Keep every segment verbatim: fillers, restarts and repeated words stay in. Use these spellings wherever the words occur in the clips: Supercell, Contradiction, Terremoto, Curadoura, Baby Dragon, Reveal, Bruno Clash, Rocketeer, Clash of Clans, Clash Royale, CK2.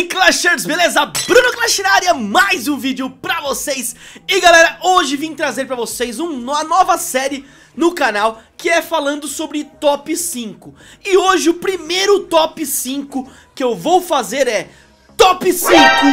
aí, Clashers, beleza? Bruno Clash na área, mais um vídeo pra vocês. E galera, hoje vim trazer pra vocês uma nova série no canal, que é falando sobre top cinco. E hoje o primeiro top cinco que eu vou fazer é top cinco,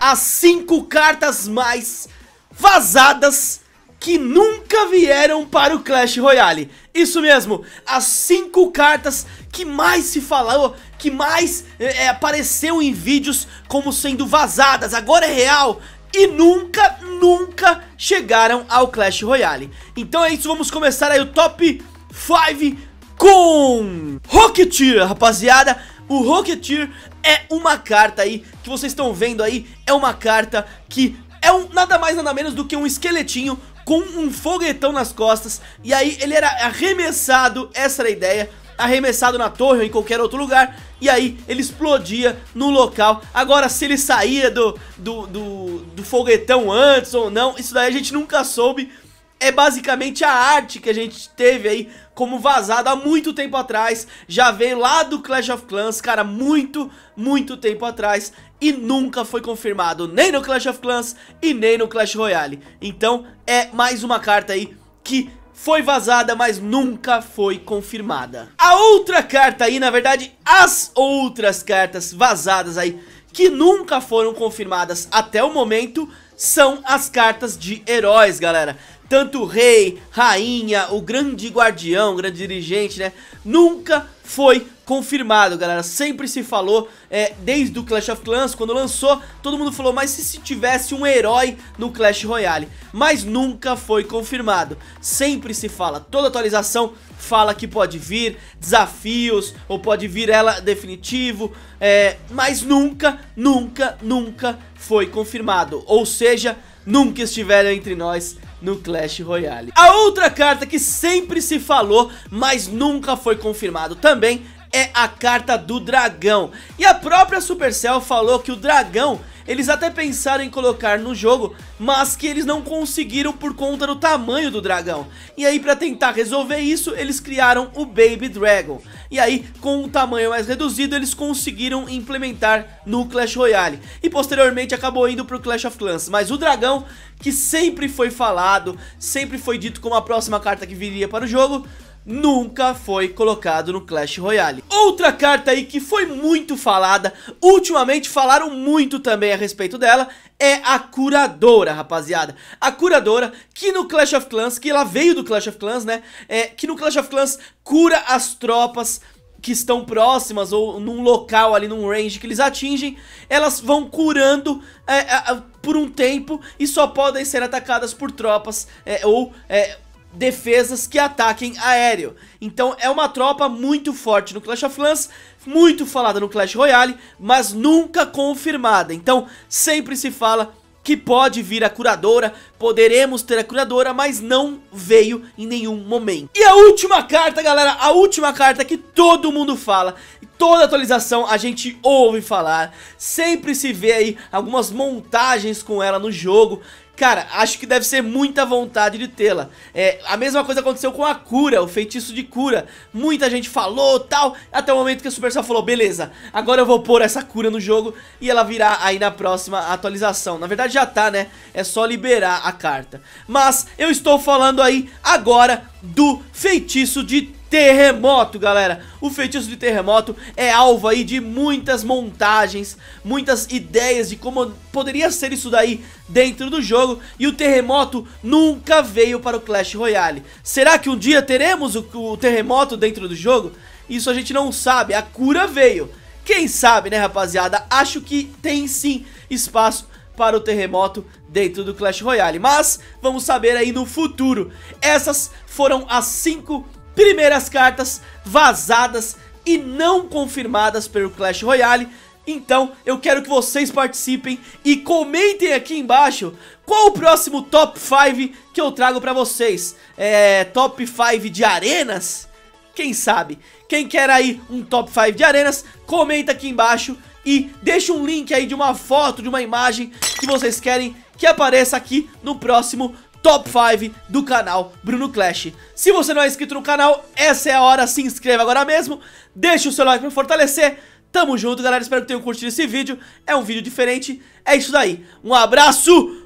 as cinco cartas mais vazadas que nunca vieram para o Clash Royale. Isso mesmo, as cinco cartas que mais se falou, que mais é, apareceu em vídeos como sendo vazadas, agora é real, e nunca, nunca chegaram ao Clash Royale. Então é isso, vamos começar aí o top cinco com Rocketeer, rapaziada. O Rocketeer é uma carta aí, que vocês estão vendo aí, é uma carta que é um, nada mais nada menos do que um esqueletinho com um foguetão nas costas. E aí ele era arremessado, essa era a ideia, arremessado na torre ou em qualquer outro lugar, e aí ele explodia no local. Agora, se ele saía do, do, do, do foguetão antes ou não, isso daí a gente nunca soube. É basicamente a arte que a gente teve aí como vazado há muito tempo atrás. Já veio lá do Clash of Clans, cara, muito, muito tempo atrás. E nunca foi confirmado nem no Clash of Clans e nem no Clash Royale. Então é mais uma carta aí que foi vazada, mas nunca foi confirmada. A outra carta aí, na verdade, as outras cartas vazadas aí que nunca foram confirmadas até o momento são as cartas de heróis, galera. Tanto o rei, rainha, o grande guardião, o grande dirigente, né? Nunca foi confirmado, galera. Sempre se falou, é, desde o Clash of Clans, quando lançou, todo mundo falou, mas se, se tivesse um herói no Clash Royale? Mas nunca foi confirmado. Sempre se fala, toda atualização fala que pode vir desafios, ou pode vir ela definitivo, é, mas nunca, nunca, nunca foi confirmado. Ou seja, nunca estiveram entre nós no Clash Royale. A outra carta que sempre se falou, mas nunca foi confirmado também, é a carta do dragão. E a própria Supercell falou que o dragão, eles até pensaram em colocar no jogo, mas que eles não conseguiram por conta do tamanho do dragão. E aí, pra tentar resolver isso, eles criaram o Baby Dragon. E aí, com um tamanho mais reduzido, eles conseguiram implementar no Clash Royale. E posteriormente acabou indo pro Clash of Clans. Mas o dragão, que sempre foi falado, sempre foi dito como a próxima carta que viria para o jogo, nunca foi colocado no Clash Royale. Outra carta aí que foi muito falada, ultimamente falaram muito também a respeito dela, é a curadora, rapaziada. A curadora que no Clash of Clans, que ela veio do Clash of Clans, né? É, que no Clash of Clans cura as tropas que estão próximas ou num local ali, num range que eles atingem. Elas vão curando é, é, por um tempo e só podem ser atacadas por tropas é, ou... É, defesas que ataquem aéreo. Então é uma tropa muito forte no Clash of Clans, muito falada no Clash Royale, mas nunca confirmada. Então sempre se fala que pode vir a curadora, poderemos ter a curadora, mas não veio em nenhum momento. E a última carta, galera, a última carta que todo mundo fala, toda atualização a gente ouve falar, sempre se vê aí algumas montagens com ela no jogo. Cara, acho que deve ser muita vontade de tê-la. É, a mesma coisa aconteceu com a cura, o feitiço de cura. Muita gente falou, tal, até o momento que a Supercell falou, beleza, agora eu vou pôr essa cura no jogo e ela virá aí na próxima atualização. Na verdade já tá, né? É só liberar a carta. Mas eu estou falando aí agora do feitiço de terremoto, galera. O feitiço de terremoto é alvo aí de muitas montagens, muitas ideias de como poderia ser isso daí dentro do jogo, e o terremoto nunca veio para o Clash Royale. Será que um dia teremos o, o terremoto dentro do jogo? Isso a gente não sabe. A cura veio, quem sabe, né, rapaziada? Acho que tem sim espaço para o terremoto dentro do Clash Royale, mas vamos saber aí no futuro. Essas foram as cinco primeiras cartas vazadas e não confirmadas pelo Clash Royale. Então eu quero que vocês participem e comentem aqui embaixo qual o próximo top cinco que eu trago pra vocês. É... top cinco de arenas? Quem sabe? Quem quer aí um top cinco de arenas, comenta aqui embaixo e deixa um link aí de uma foto, de uma imagem que vocês querem que apareça aqui no próximo top cinco do canal Bruno Clash. Se você não é inscrito no canal, essa é a hora, se inscreva agora mesmo, deixa o seu like para fortalecer. Tamo junto, galera. Espero que tenham curtido esse vídeo. É um vídeo diferente. É isso daí. Um abraço.